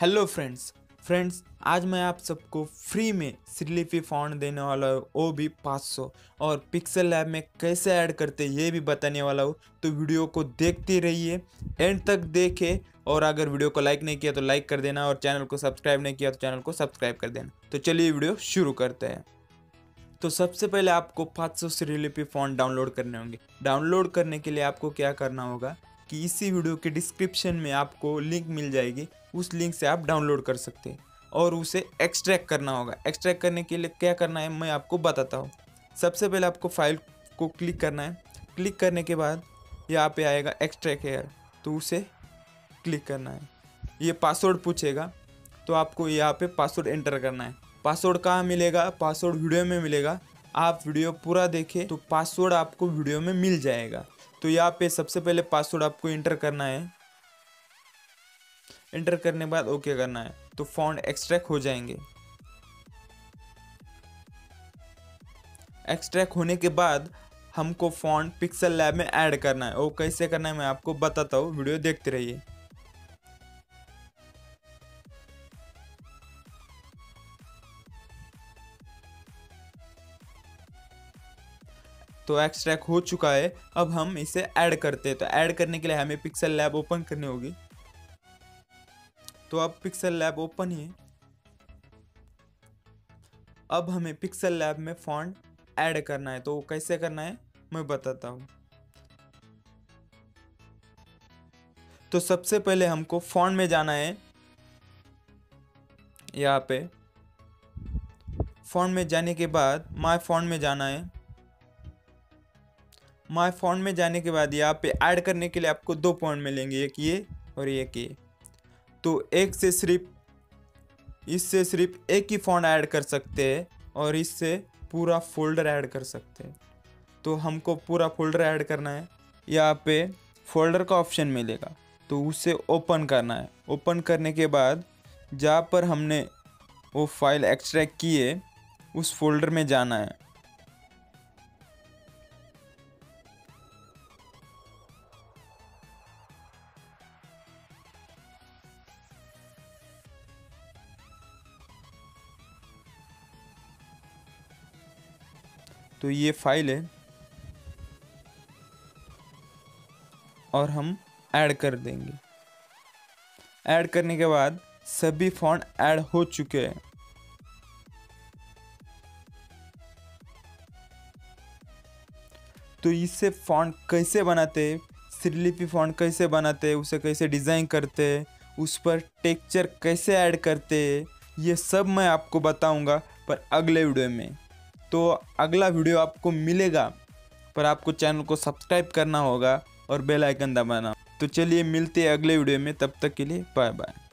Hello friends, आज मैं आप सबको फ्री में श्रीलिपी फॉन्ट देने वाला हूँ, वो भी 500, और पिक्सेल लैब में कैसे ऐड करते ये भी बताने वाला हूँ। तो वीडियो को देखते रहिए, एंड तक देखें, और अगर वीडियो को लाइक नहीं किया तो लाइक कर देना, और चैनल को सब्सक्राइब नहीं किया तो चैनल को सब्सक्राइब कर देना। तो चलिए वीडियो शुरू करते हैं। तो सबसे पहले आपको 500 श्रीलिपी फॉन्ट डाउनलोड करने होंगे। डाउनलोड करने के लिए आपको क्या करना होगा कि इसी वीडियो के डिस्क्रिप्शन में आपको लिंक मिल जाएगी, उस लिंक से आप डाउनलोड कर सकते हैं और उसे एक्सट्रैक्ट करना होगा। एक्सट्रैक्ट करने के लिए क्या करना है मैं आपको बताता हूँ। सबसे पहले आपको फाइल को क्लिक करना है। क्लिक करने के बाद यहाँ पे आएगा एक्सट्रैक्ट हेयर, तो उसे क्लिक करना है। ये पासवर्ड पूछेगा, तो आपको यहाँ पे पासवर्ड एंटर करना है। पासवर्ड कहाँ मिलेगा? पासवर्ड वीडियो में मिलेगा। आप वीडियो पूरा देखें तो पासवर्ड आपको वीडियो में मिल जाएगा। तो यहाँ पे सबसे पहले पासवर्ड आपको इंटर करना है। इंटर करने के बाद ओके करना है, तो फॉन्ट एक्सट्रैक्ट हो जाएंगे। एक्सट्रैक्ट होने के बाद हमको फॉन्ट पिक्सेल लैब में ऐड करना है। वो कैसे करना है मैं आपको बताता हूँ, वीडियो देखते रहिए। तो एक्सट्रैक्ट हो चुका है, अब हम इसे ऐड करते हैं। तो ऐड करने के लिए हमें पिक्सेल लैब ओपन करनी होगी। तो अब पिक्सेल लैब ओपन है। अब हमें पिक्सेल लैब में फॉन्ट ऐड करना है, तो कैसे करना है मैं बताता हूँ। तो सबसे पहले हमको फॉन्ट में जाना है। यहाँ पे फॉन्ट में जाने के बाद माय फॉन्ट में जाना है। माय फॉन्ट में जाने के बाद यहाँ पे ऐड करने के लिए आपको दो फॉन्ट मिलेंगे, एक ये और एक ये। तो इससे सिर्फ एक ही फॉन्ट ऐड कर सकते हैं, और इससे पूरा फोल्डर ऐड कर सकते हैं। तो हमको पूरा फोल्डर ऐड करना है। यहाँ पे फोल्डर का ऑप्शन मिलेगा, तो उसे ओपन करना है। ओपन करने के बाद जहाँ पर हमने वो फाइल एक्सट्रैक्ट की है उस फोल्डर में जाना है। तो ये फाइल है और हम ऐड कर देंगे। ऐड करने के बाद सभी फॉन्ट ऐड हो चुके हैं। तो इससे फॉन्ट कैसे बनाते हैं, श्रीलिपी फॉन्ट कैसे बनाते हैं, उसे कैसे डिज़ाइन करते हैं, उस पर टेक्सचर कैसे ऐड करते हैं, ये सब मैं आपको बताऊंगा पर अगले वीडियो में। तो अगला वीडियो आपको मिलेगा, पर आपको चैनल को सब्सक्राइब करना होगा और बेल आइकन दबाना। तो चलिए मिलते हैं अगले वीडियो में, तब तक के लिए बाय बाय।